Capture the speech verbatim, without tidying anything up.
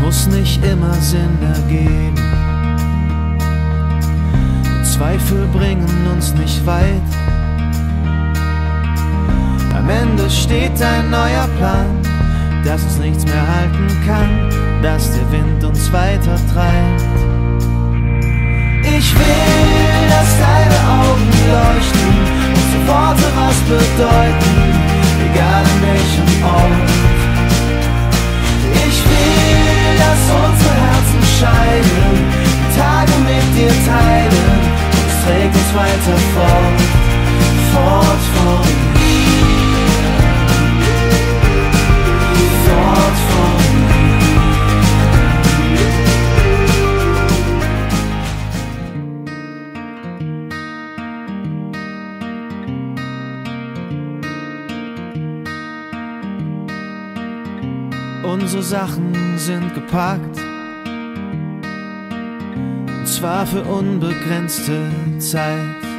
es muss nicht immer Sinn ergeben. Zweifel bringen uns nicht weit. Am Ende steht ein neuer Plan, dass uns nichts mehr halten kann, dass der Wind uns weiter treibt. Ich will, dass deine Augen leuchten und für Worte was bedeuten, egal in welchem Ort. Ich will, dass unsere Herzen scheiden, die Tage mit dir teilen, und es trägt uns weiter fort, fort von mir. Unsere Sachen sind gepackt, und zwar für unbegrenzte Zeit.